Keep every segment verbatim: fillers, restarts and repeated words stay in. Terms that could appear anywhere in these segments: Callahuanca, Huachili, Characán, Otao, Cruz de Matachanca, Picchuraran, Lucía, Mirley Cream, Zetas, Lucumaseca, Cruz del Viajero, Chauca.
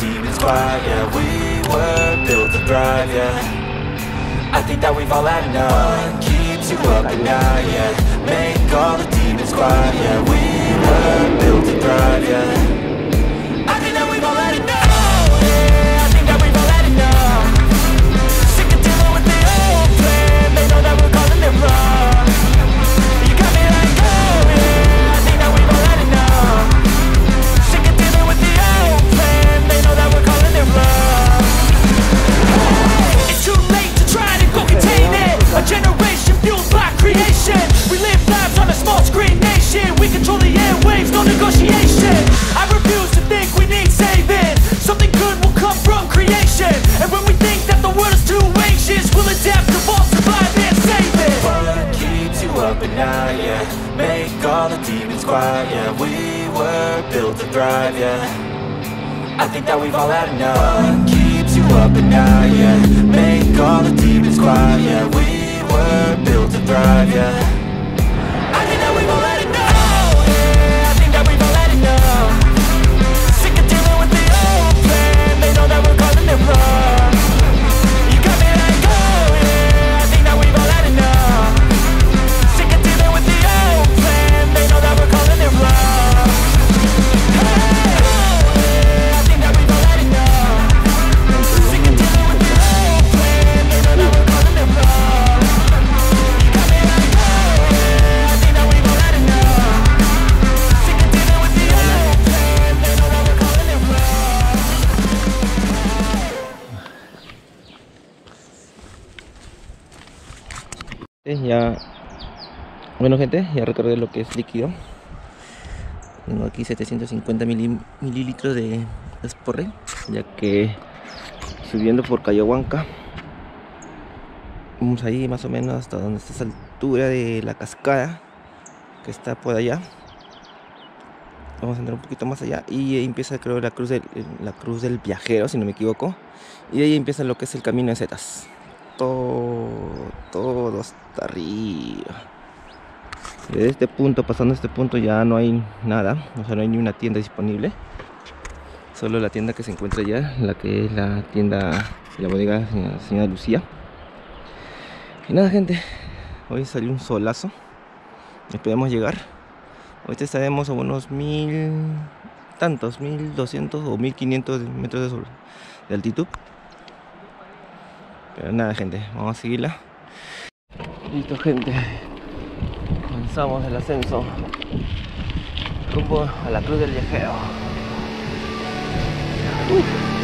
demons quiet, yeah. We were built to thrive, yeah. I think that we've all had enough. What keeps you up at night, yeah. Make all the demons quiet, yeah. We were built to thrive, yeah. Yeah, we were built to thrive, yeah. I think that we've all had enough. What keeps you up at night, yeah. Make all the demons quiet, yeah. We were built to thrive, yeah. Ya, bueno gente, ya recargué lo que es líquido. Tengo aquí setecientos cincuenta mililitros de esporre, ya que subiendo por Callahuanca vamos ahí más o menos hasta donde está esa altura de la cascada que está por allá. Vamos a entrar un poquito más allá y ahí empieza, creo, la cruz del, la cruz del Viajero, si no me equivoco, y de ahí empieza lo que es el camino de Zetas. Todo, todo hasta arriba. Desde este punto, pasando este punto, ya no hay nada, o sea, no hay ni una tienda disponible. Solo la tienda que se encuentra allá, la que es la tienda, la bodega de la señora, señora Lucía. Y nada gente, hoy salió un solazo. Esperamos llegar. Hoy estaremos a unos mil tantos, mil doscientos o mil quinientos metros de, sobre, de altitud. Pero nada gente, vamos a seguirla. Listo gente, comenzamos el ascenso rumbo a la Cruz del Viajero. uh.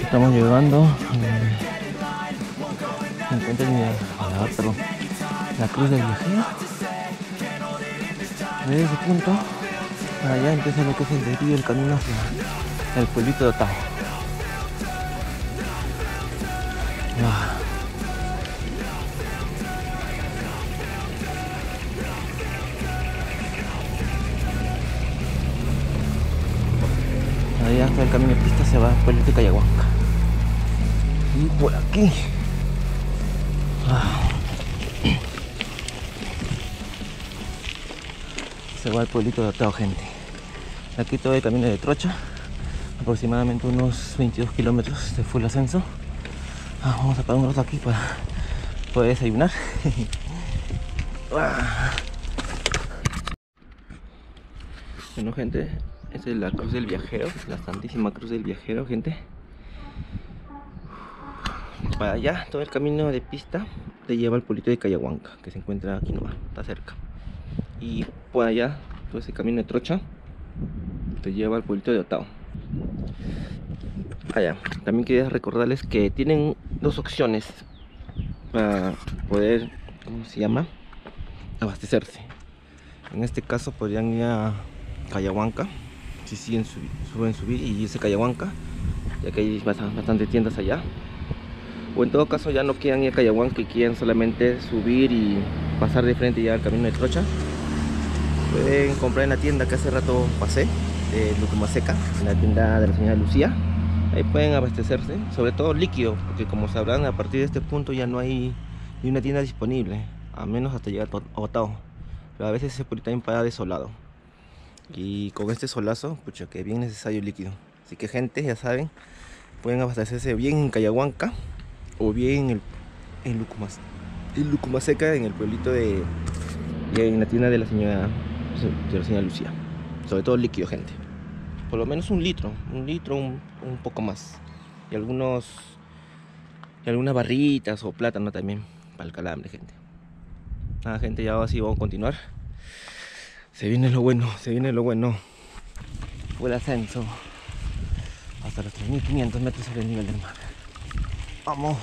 Estamos llevando la Cruz del Viajero. Desde ese punto para allá empieza lo que es el desvío del camino hacia el pueblito de Otao. Ahí hasta el camino de pista se va por el de Callahuanca. Y por aquí. Se va al pueblito de Otao, gente. Aquí todo el camino de trocha, aproximadamente unos veintidós kilómetros de full ascenso. Ah, vamos a parar un rato aquí para poder desayunar. Bueno, gente, esta es la Cruz del Viajero, la Santísima Cruz del Viajero, gente. Para allá, todo el camino de pista te lleva al pueblito de Callahuanca, que se encuentra aquí nomás, está cerca. Y por allá, todo ese camino de trocha te lleva al pueblito de Otao. Allá. También quería recordarles que tienen dos opciones para poder, ¿cómo se llama?, abastecerse. En este caso podrían ir a Callahuanca, si siguen subi suben subir y irse a Callahuanca, ya que hay bastantes tiendas allá. O en todo caso ya no quieran ir a Callahuanca y quieran solamente subir y pasar de frente ya al camino de trocha. Pueden comprar en la tienda que hace rato pasé, de Lucumaseca, en la tienda de la señora Lucía. Ahí pueden abastecerse, sobre todo líquido, porque como sabrán, a partir de este punto ya no hay ni una tienda disponible, a menos hasta llegar a Otao. Pero a veces se puede también parar desolado, y con este solazo, pucha, que es bien necesario el líquido. Así que, gente, ya saben, pueden abastecerse bien en Callahuanca o bien en, el, en, Lucumas, en Lucumaseca, en el pueblito de... en la tienda de la señora, de la señora Lucía. Sobre todo líquido, gente. Por lo menos un litro, un litro, un, un poco más. Y algunos, y algunas barritas o plátano también para el calambre, gente. Nada, gente, ya así vamos a continuar. Se viene lo bueno, se viene lo bueno. Fue el ascenso hasta los tres mil quinientos metros sobre el nivel del mar. Vamos.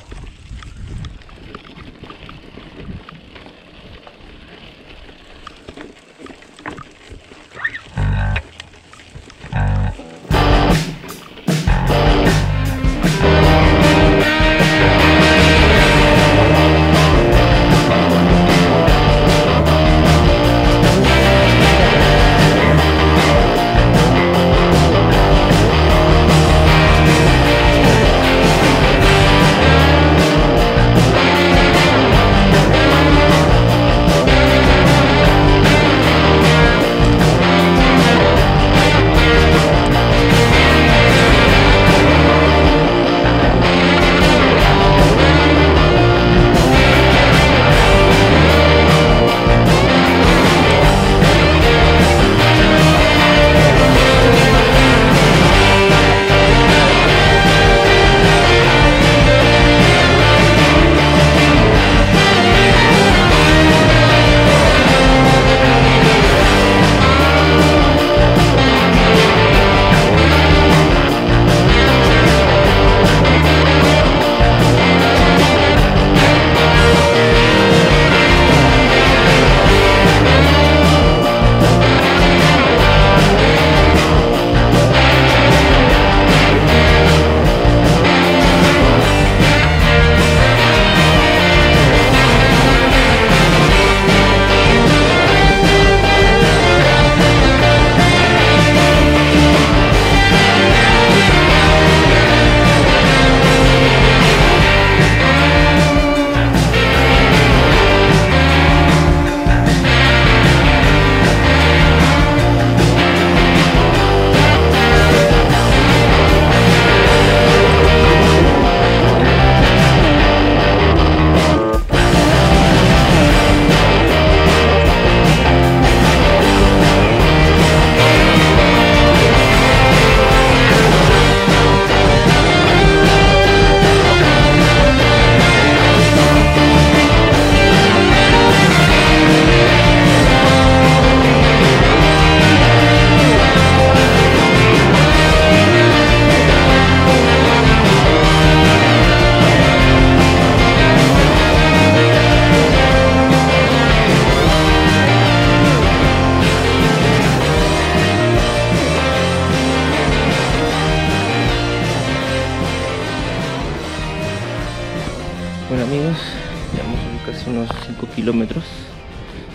kilómetros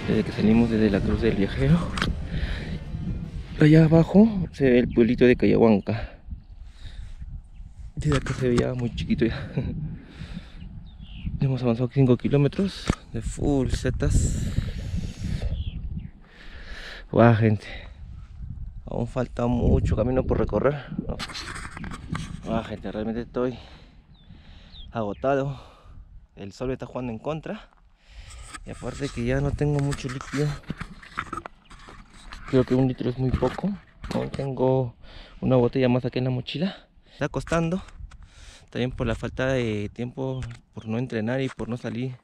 desde que salimos desde la Cruz del Viajero. Allá abajo se ve el pueblito de Callahuanca. Desde acá se veía muy chiquito ya. Hemos avanzado cinco kilómetros de full zetas. Guau, gente. Aún falta mucho camino por recorrer. Guau, gente, realmente estoy agotado. El sol me está jugando en contra. Y aparte que ya no tengo mucho líquido. Creo que un litro es muy poco. Aún tengo una botella más aquí en la mochila. Está costando también por la falta de tiempo, por no entrenar y por no salir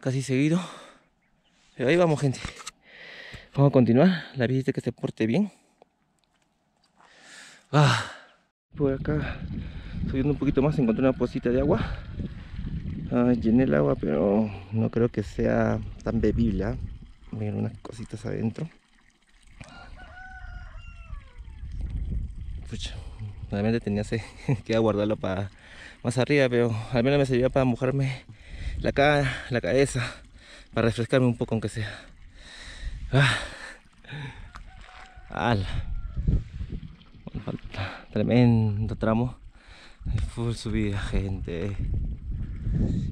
casi seguido, pero ahí vamos, gente. Vamos a continuar. La visita que se porte bien. Ah. Por acá subiendo un poquito más encontré una pocita de agua. Ah, llené el agua, pero no creo que sea tan bebible, ¿eh? Miren unas cositas adentro. Pucha. Realmente tenía sed, que guardarlo para más arriba, pero al menos me servía para mojarme la cara, la cabeza, para refrescarme un poco aunque sea. Ah. Ala. Bueno, falta tremendo tramo de full subida, gente.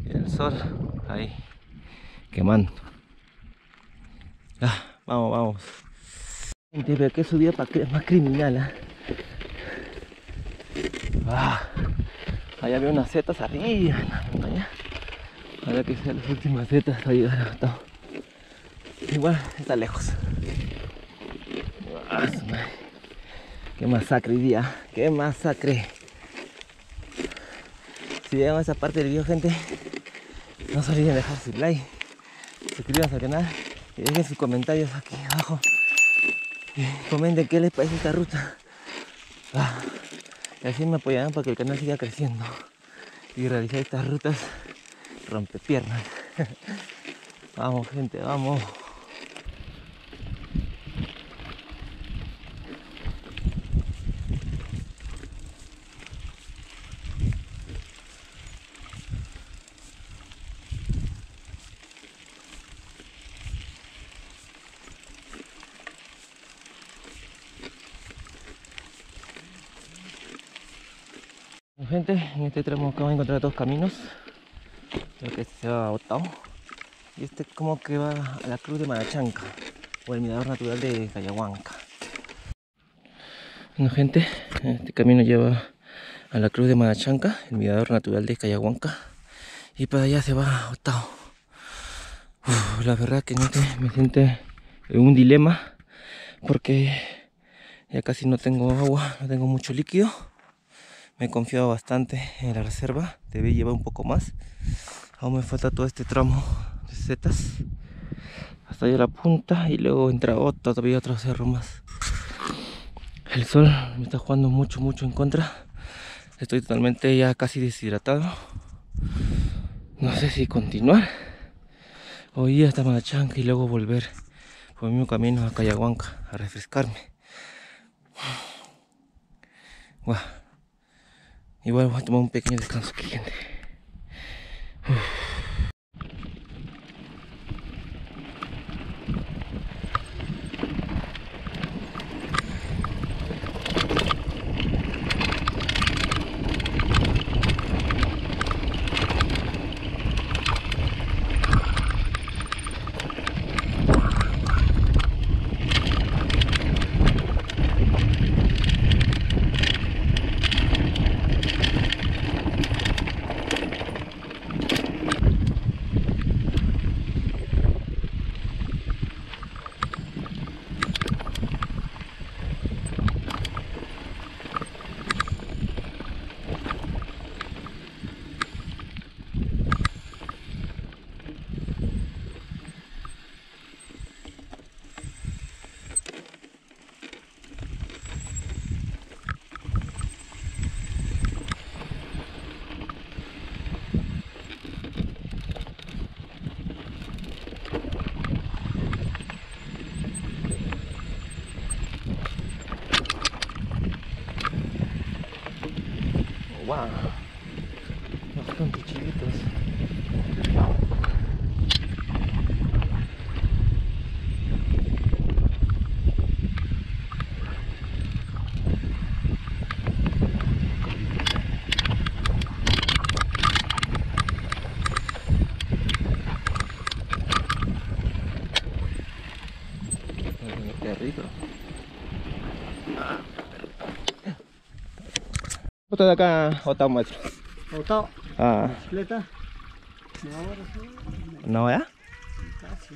El sol ahí quemando. Ah, vamos, vamos. Gente, pero que subida para que es más criminal, ¿eh? Ah, allá veo unas setas arriba en la montaña. Ahora que sean las últimas setas a llegar a Otao. Igual está lejos. Ah, qué masacre hoy día, qué masacre. Si llegan a esa parte del video, gente, no se olviden de dejar su like, suscríbanse al canal y dejen sus comentarios aquí abajo. Y comenten qué les parece esta ruta. Ah. Y así me apoyarán para que el canal siga creciendo y realizar estas rutas rompepiernas. Vamos, gente, vamos. Gente, en este tramo acabo de encontrar dos caminos. Creo que este se va a Otao y este como que va a la Cruz de Matachanca o el mirador natural de Callahuanca. Bueno, gente, este camino lleva a la Cruz de Matachanca, el mirador natural de Callahuanca, y para allá se va a Otao. Uf, la verdad que no te, me siento en un dilema porque ya casi no tengo agua, no tengo mucho líquido. Me he confiado bastante en la reserva, debe llevar un poco más. Aún me falta todo este tramo de setas hasta allá la punta y luego entra otro, todavía otro cerro más. El sol me está jugando mucho, mucho en contra. Estoy totalmente ya casi deshidratado. No sé si continuar o ir hasta Matachanca y luego volver por el mismo camino a Callahuanca a refrescarme. Guau. Igual voy a tomar un pequeño descanso aquí, gente. Wow, bastante chiquitos. Qué rico. Esto de acá, Otao, maestro. Otao. Ah. Bicicleta. No, ¿ya? Casi.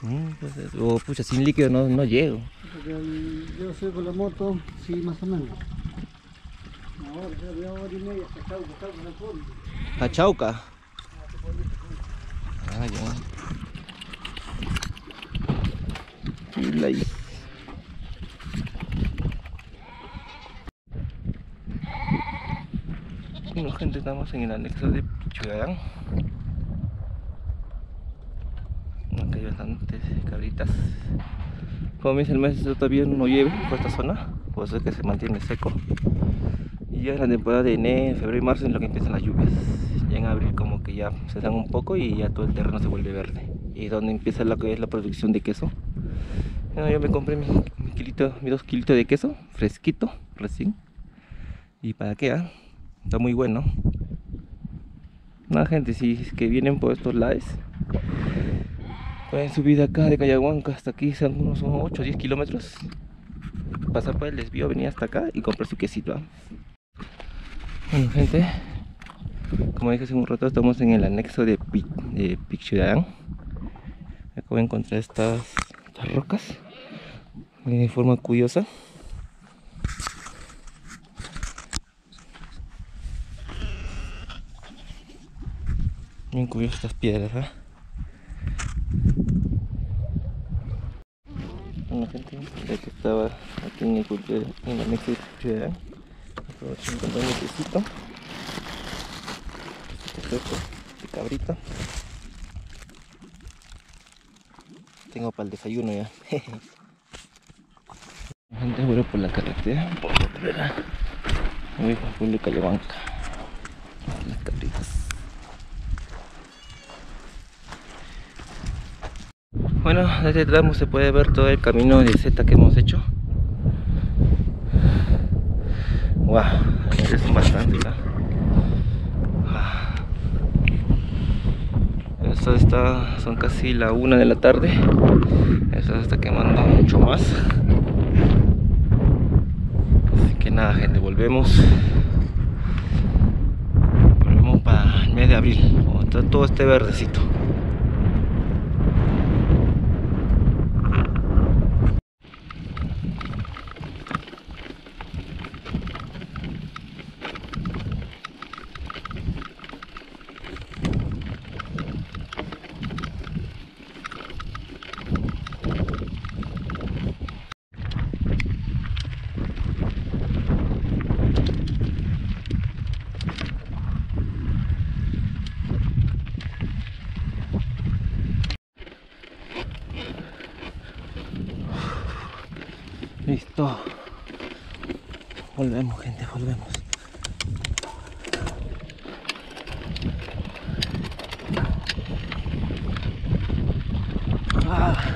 Mm, pues, oh, pucha, sin líquido no, no llego. Yo soy con la moto, sí, más o menos. Una hora, una hora y media hasta Chauca, Chauca, no puedo. ¿A Chauca? Ah, ya. Y la hice. Bueno, gente, estamos en el anexo de Picchuraran. Acá hay bastantes cabritas. Como me dice el maestro, todavía no llueve por esta zona, por eso es que se mantiene seco. Y ya es la temporada de enero, febrero y marzo en lo que empiezan las lluvias. Ya en abril como que ya se dan un poco y ya todo el terreno se vuelve verde. Y es donde empieza lo que es la producción de queso. Bueno, yo me compré mi, mi kilito, mis dos kilitos de queso, fresquito, recién. ¿Y para qué? ¿Ah? ¿Eh? Está muy bueno. Nada, gente, si es que vienen por estos lados, pueden subir de acá de Callahuanca hasta aquí, son unos ocho o diez kilómetros. Pasar por el desvío, venir hasta acá y comprar su quesito. Bueno, gente, como dije hace un rato, estamos en el anexo de, Pi de Picchuraran. Acá voy a encontrar estas, estas rocas de forma curiosa. Bien curiosas estas piedras, ¿eh? Bueno, gente, ya que estaba aquí en el en la mesa de Picchuraran, aproveché de encontrar un quesito, quesito seco de cabrito. Tengo para el desayuno ya. Gente, vuelvo por la carretera, por la carretera. Voy por Julio Callahuanca. Las cabritas. Bueno, desde este tramo se puede ver todo el camino de Zetas que hemos hecho. Wow, es bastante, ¿no? Esto está, son casi la una de la tarde. Esto se está quemando mucho más. Así que nada, gente, volvemos. Volvemos para el mes de abril, cuando está todo este verdecito. Listo, volvemos, gente, volvemos. Ah.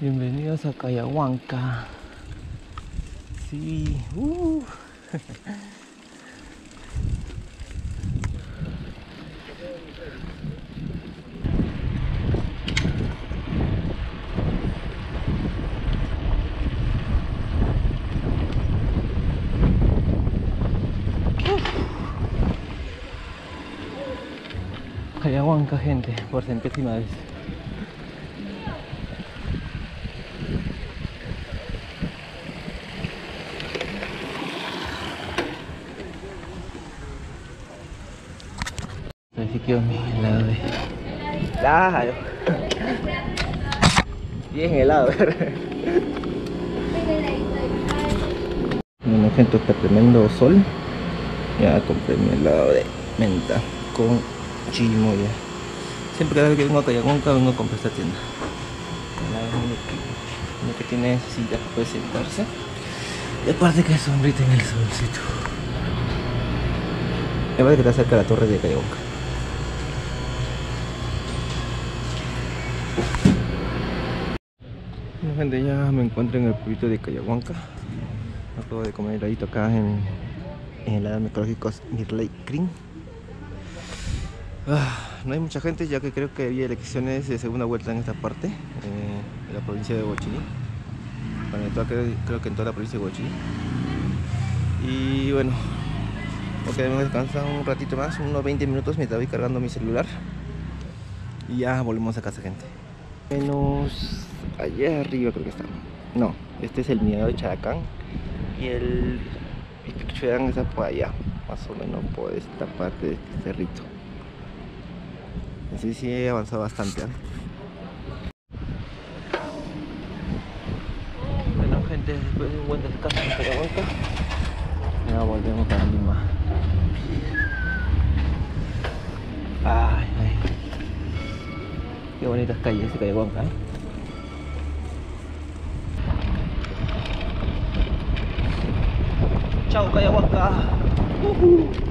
Bienvenidos a Callahuanca. Sí, uh. Callahuanca, gente, por centésima vez. Así que mi helado de... ¡Claro! Bien helado. Bueno, gente, está tremendo sol. Ya compré mi helado de menta con chimo ya. Siempre cada vez que vengo a Callahuanca vengo a comprar esta tienda. Lo que tiene sillas para poder sentarse. Y aparte que sombrita en el solcito. Y aparte que está cerca de la torre de Callahuanca. Bueno, gente, ya me encuentro en el pueblito de Callahuanca. Acabo de comer heladito acá en, en el área ecológica Mirley Cream. No hay mucha gente, ya que creo que había elecciones de segunda vuelta en esta parte, eh, de la provincia de Huachili. Bueno, en toda, creo, creo que en toda la provincia de Huachili. Y bueno, ok, me descansan un ratito más, unos veinte minutos mientras voy cargando mi celular. Y ya volvemos a casa, gente. Menos allá arriba creo que está. No, este es el mirador de Characán. Y el Picchuraran está por allá, más o menos por esta parte de este cerrito. Sí, sí, he avanzado bastante, ¿eh? Bueno, gente, después de un buen descanso en Callahuanca, ya volvemos para Lima. Ay, ay. Qué bonitas calles de Callahuanca, ¿eh? Chao, Callahuanca. Uh-huh.